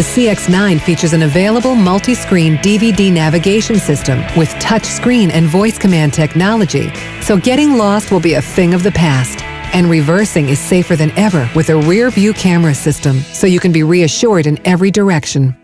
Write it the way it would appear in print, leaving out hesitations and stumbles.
The CX-9 features an available multi-screen DVD navigation system with touch screen and voice command technology, so getting lost will be a thing of the past. And reversing is safer than ever with a rear-view camera system, so you can be reassured in every direction.